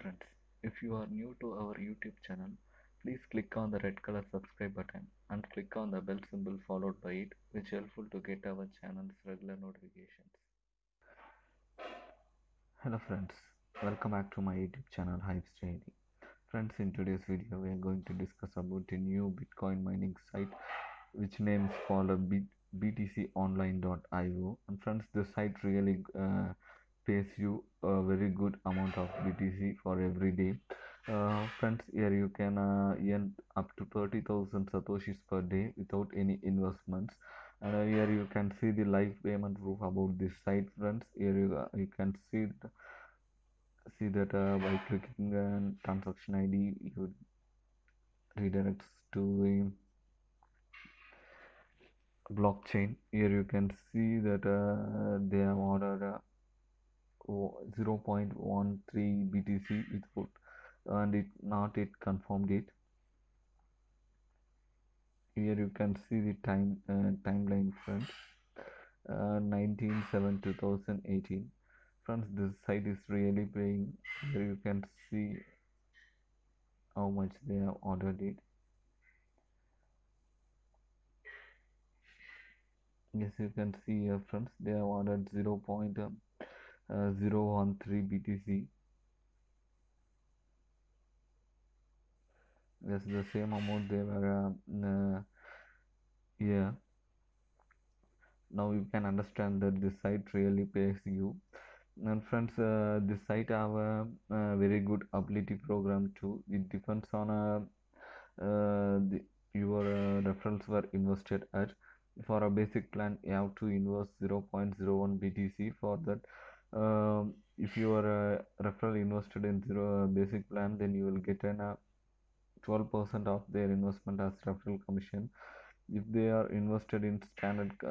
friends, if you are new to our YouTube channel, please click on the red color subscribe button and click on the bell symbol followed by it, which is helpful to get our channel's regular notifications. Hello friends, welcome back to my YouTube channel Hyips Daily. Friends, in today's video we are going to discuss about a new Bitcoin mining site which name is called btconline.io, and friends, the site really pays you a very good amount of BTC for every day. Friends, here you can earn up to 30,000 Satoshis per day without any investments. And here you can see the live payment proof about this site, friends. Here you can see that by clicking the transaction ID, you redirects to the blockchain. Here you can see that they have ordered 0.13 BTC without, and it not yet confirmed it. Here you can see the timeline, friends. 19/7/2018. Friends, this site is really paying. Here you can see how much they have ordered it. Yes, you can see here, friends, they have ordered 0.013 BTC. That's the same amount they were yeah. Now you can understand that this site really pays you. And friends, this site have a very good ability program too. It depends on your referrals were invested at. For a basic plan, you have to invest 0.01 BTC for that. If you are referral invested in basic plan, then you will get an 12% of their investment as referral commission. If they are invested in standard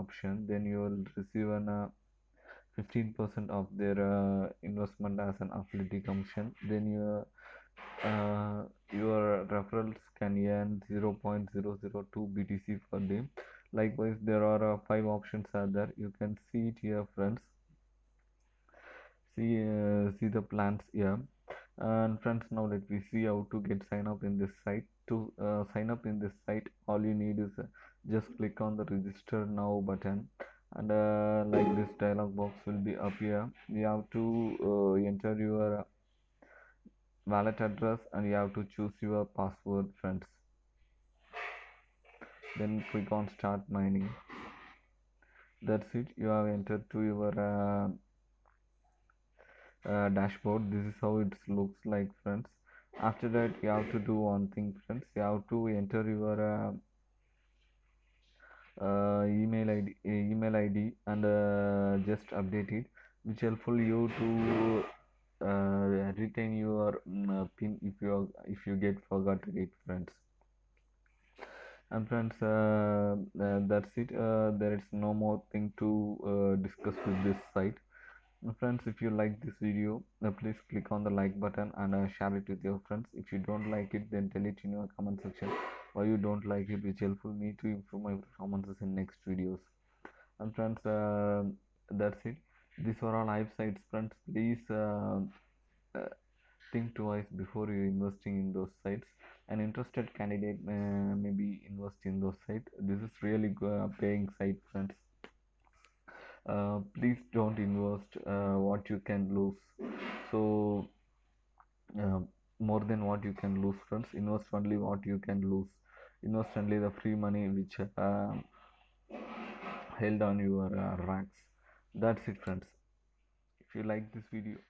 option, then you will receive an 15% of their investment as an affiliate commission. Then your referrals can earn 0.002 BTC per day. Likewise, there are 5 options are there. You can see it here, friends. See the plans here. And friends, now let me see how to get sign up in this site. To sign up in this site, all you need is just click on the register now button, and like this dialog box will be up here. You have to enter your wallet address and you have to choose your password, friends. Then click on start mining. That's it. You have entered to your dashboard. This is how it looks like, friends. After that, you have to do one thing, friends. You have to enter your email ID and just update it, which helpful you to retain your pin if you get forgot it, friends. And friends, that's it. There is no more thing to discuss with this site. And friends, if you like this video, please click on the like button and share it with your friends. If you don't like it, then tell it in your comment section why you don't like it, which helpful me to improve my performances in next videos. And friends, that's it. These are all live sites, friends. Please think twice before you investing in those sites. An interested candidate maybe invest in those sites. This is really paying site, friends. Please don't invest what you can lose. So more than what you can lose, friends. Invest only what you can lose. Invest only the free money which held on your racks. That's it, friends. If you like this video,